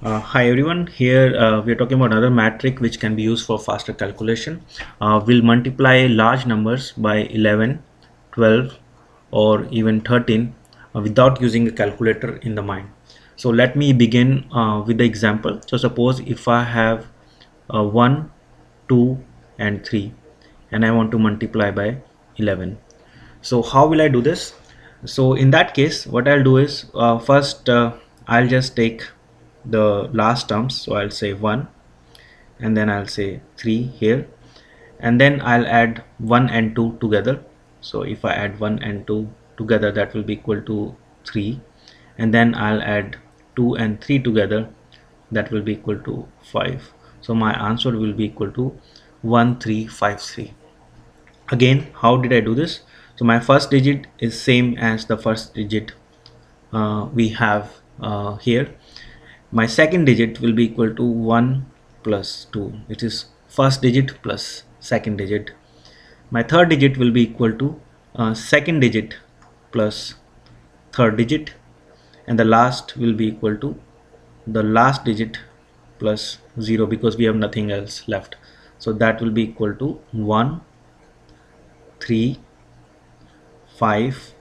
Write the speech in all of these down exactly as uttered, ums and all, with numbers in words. Uh, hi everyone, here uh, we are talking about another metric which can be used for faster calculation. Uh, we'll multiply large numbers by eleven, twelve or even thirteen uh, without using a calculator in the mind. So let me begin uh, with the example. So suppose if I have uh, one, two and three and I want to multiply by eleven. So how will I do this? So in that case what I'll do is uh, first uh, I'll just take the last terms, so I'll say one and then I'll say three here, and then I'll add one and two together. So if I add one and two together, that will be equal to three, and then I'll add two and three together, that will be equal to five. So my answer will be equal to one three five three. Again, how did I do this? So my first digit is same as the first digit uh, we have uh, here. My second digit will be equal to one plus two, which is first digit plus second digit. My third digit will be equal to uh, second digit plus third digit, and the last will be equal to the last digit plus zero, because we have nothing else left. So that will be equal to one three five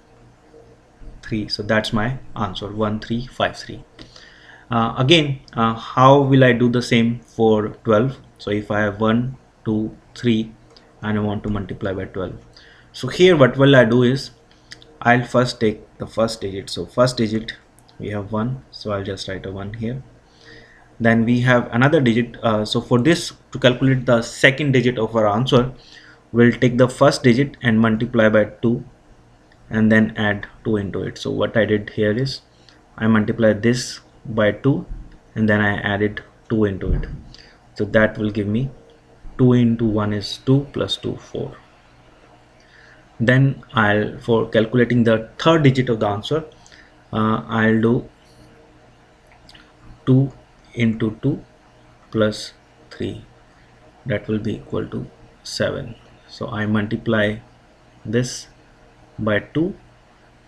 three. So that's my answer, one three five three. Uh, again, uh, how will I do the same for twelve? So if I have one, two, three and I want to multiply by twelve. So here what will I do is, I'll first take the first digit. So first digit we have one, so I'll just write a one here. Then we have another digit. Uh, so for this, to calculate the second digit of our answer, we'll take the first digit and multiply by two and then add two into it. So what I did here is, I multiply this by two and then I added two into it. So that will give me two into one is two plus two, four. Then I'll, for calculating the third digit of the answer, uh, I'll do two into two plus three, that will be equal to seven. So I multiply this by two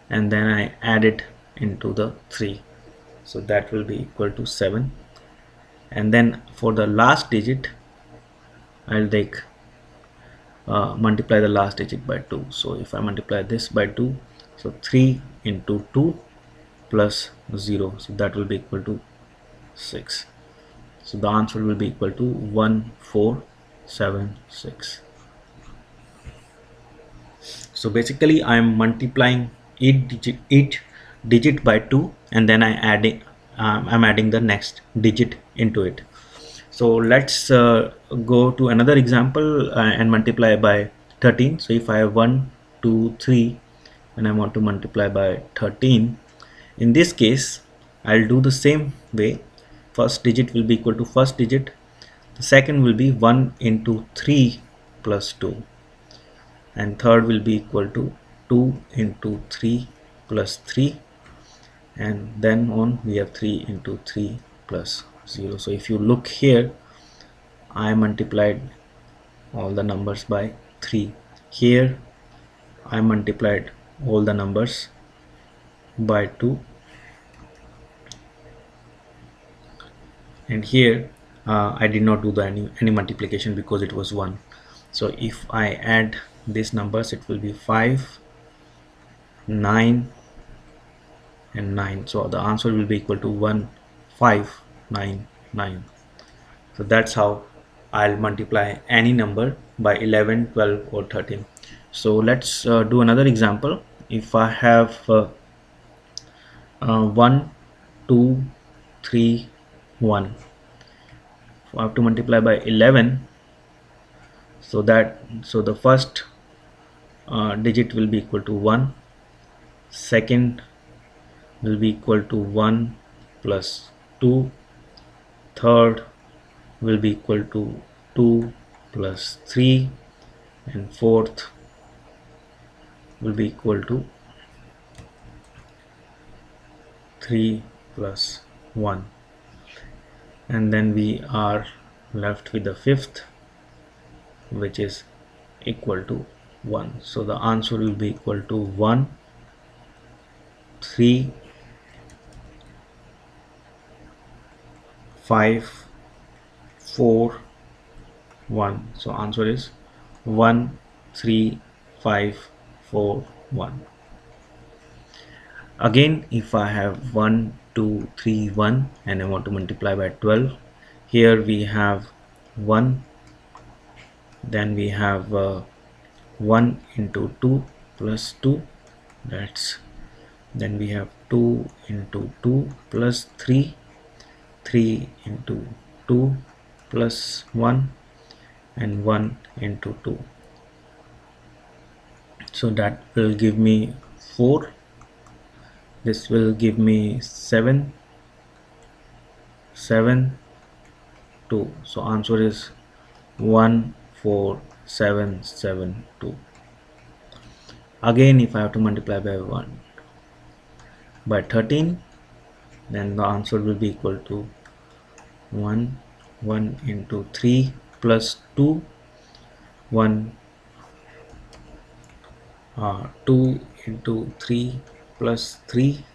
and then I add it into the three. So that will be equal to seven, and then for the last digit I'll take uh, multiply the last digit by two. So if I multiply this by two, so three into two plus zero, so that will be equal to six. So the answer will be equal to one four seven six. So basically I am multiplying each digit, each digit by two and then I add it, um, I'm adding the next digit into it. So let's uh, go to another example uh, and multiply by thirteen. So if I have one, two, three and I want to multiply by thirteen, in this case I'll do the same way. First digit will be equal to first digit, the second will be one into three plus two, and third will be equal to two into three plus three, and then on we have three into three plus zero. So if you look here, I multiplied all the numbers by three. Here I multiplied all the numbers by two, and here uh, I did not do the any, any multiplication because it was one. So if I add these numbers, it will be five, nine and nine. So the answer will be equal to one five nine nine. So that's how I'll multiply any number by eleven, twelve or thirteen. So let's uh, do another example. If I have uh, uh, one two three one, so I have to multiply by eleven. So that so the first uh, digit will be equal to one, second will be equal to one plus two, third will be equal to two plus three, and fourth will be equal to three plus one, and then we are left with the fifth, which is equal to one. So the answer will be equal to one three five, four, one. So answer is one, three, five, four, one. Again, if I have one, two, three, one and I want to multiply by twelve, here we have one, then we have uh, one into two plus two, that's, then we have two into two plus three, three into two plus one, and one into two. So that will give me four. This will give me seven, seven, two. So answer is one, four, seven, seven, two. Again, if I have to multiply by one by thirteen, then the answer will be equal to one, one into three plus two, one, uh, two into three plus three,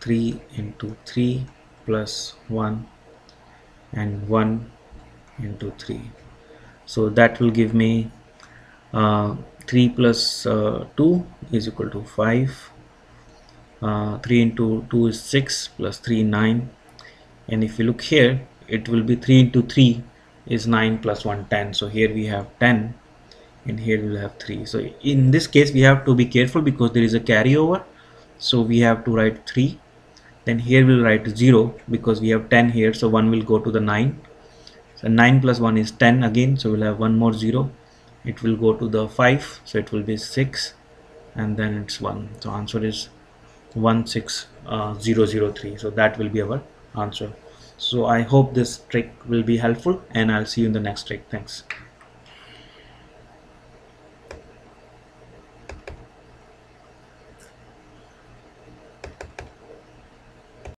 three into three plus one, and one into three. So that will give me uh, three plus uh, two is equal to five. Uh, three into two is six plus three, nine, and if you look here, it will be three into three is nine plus one, ten. So here we have ten, and here we will have three. So in this case we have to be careful because there is a carryover, so we have to write three. Then here we will write zero because we have ten here, so one will go to the nine. So nine plus one is ten again, so we will have one more zero. It will go to the five, so it will be six, and then it's one. So answer is one six zero zero three. So that will be our answer. So I hope this trick will be helpful, and I'll see you in the next trick. Thanks.